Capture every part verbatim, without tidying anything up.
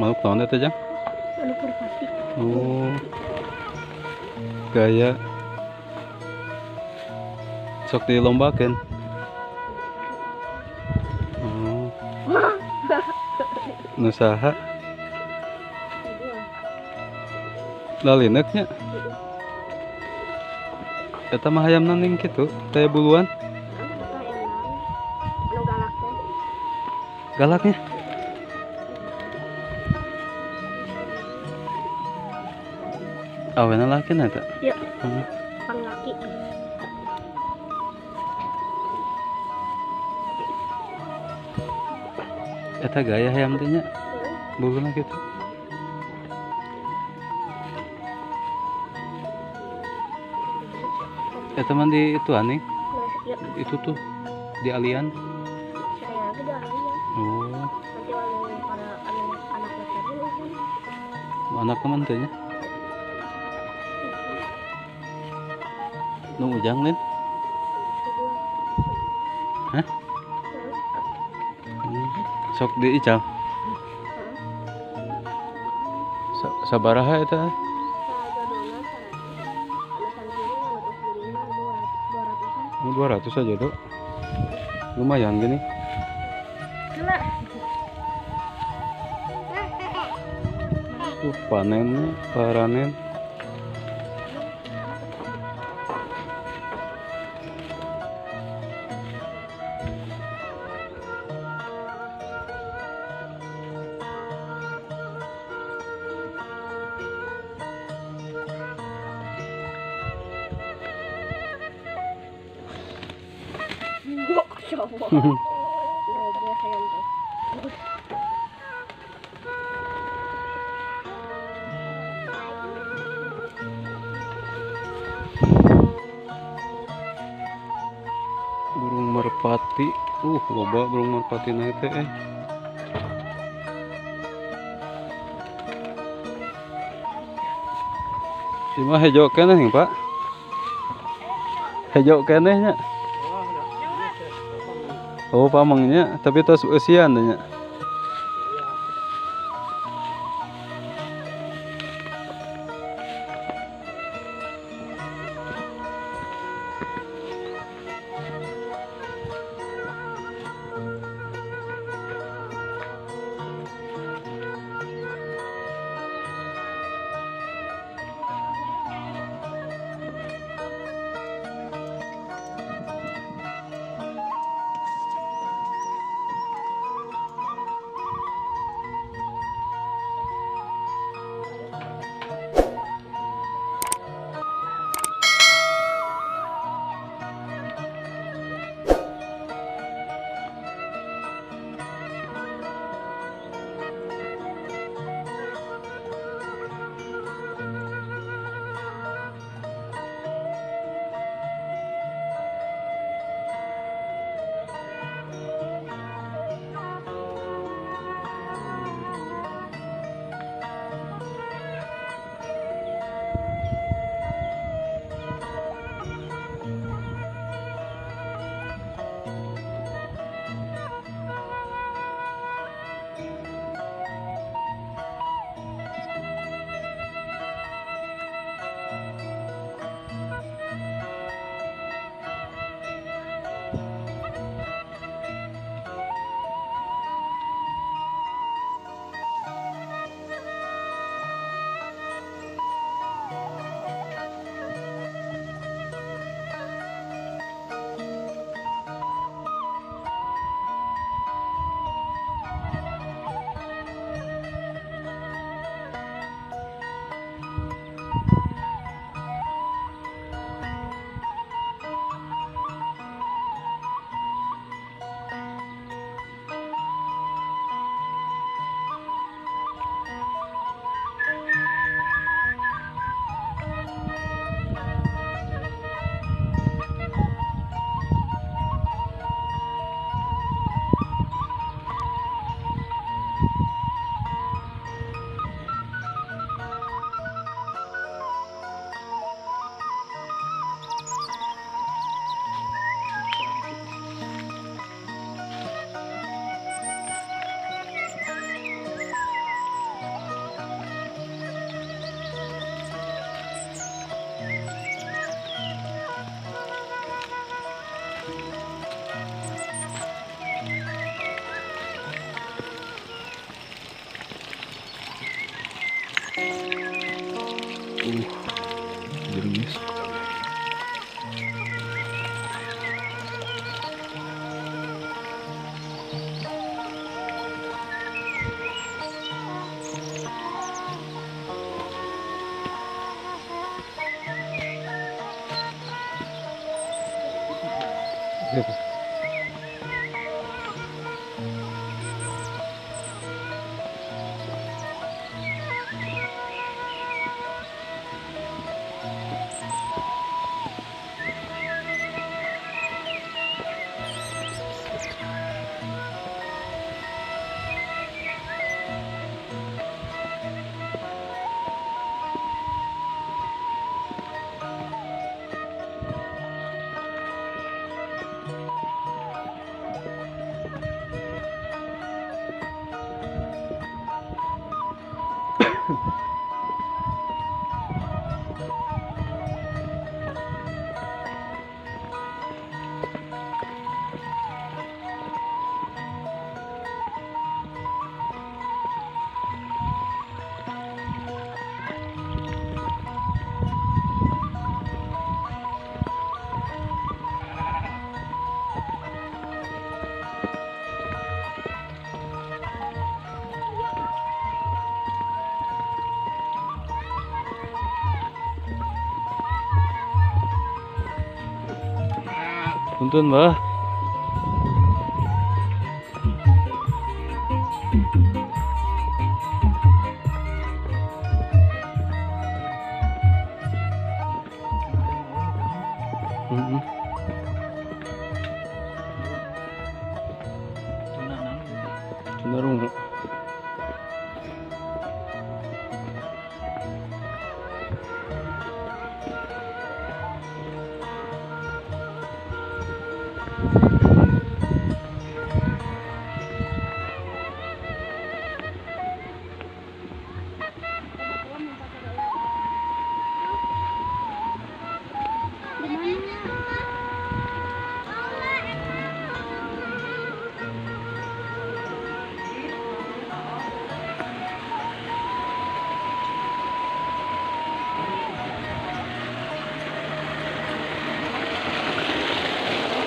makhluk tawon itu Jang? Makhluk merpati. Oh, gaya sok dilombakan. Oh, nusaha lalineknya eta mah hayam naning kitu teh buluan. Galaknya awena laki neta? Iya, hmm. Pang laki. Eta gaya hayam tanya buluan gitu. Eta mah di itu aneh? Ya. Itu tuh di alian. Oh. Anak teman tanya. Nu Ujang Lin. Hah? Sok di Ical. Sabaraha eta? Mau dua ratus aja dok. Lumayan gini. Tuh panennya, paranen. Burung merpati, uh, loba burung merpati na teh. Eh. Si mah hejo keneh, Pak. Hejo kenehnya. Oh, pamangnya, tapi tos usian nya. Tuntun bah.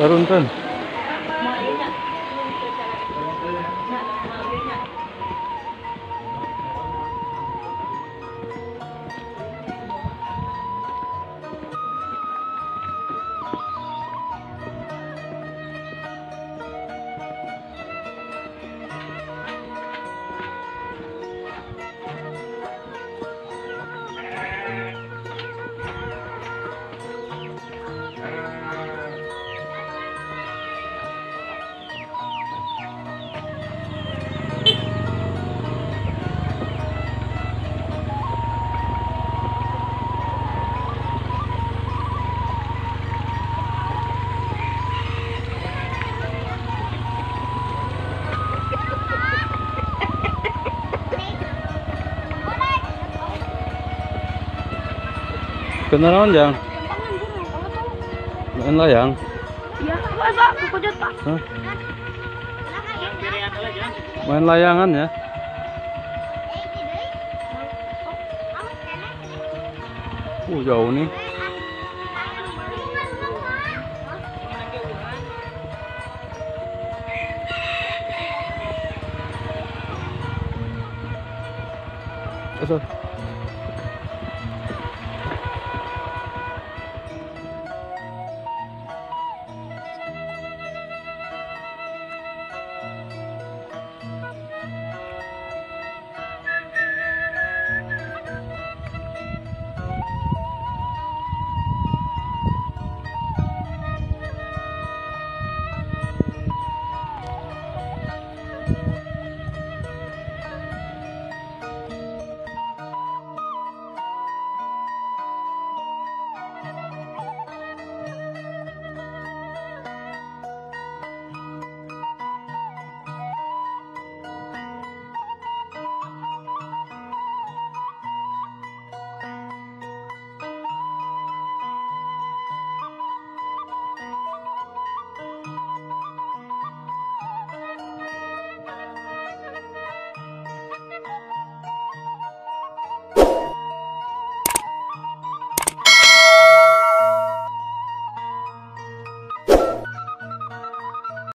Turun-turun. Kenalan yang, lain layang. Iya, aku kejut pak. Main layangan ya? Uh jauh nih. Asal.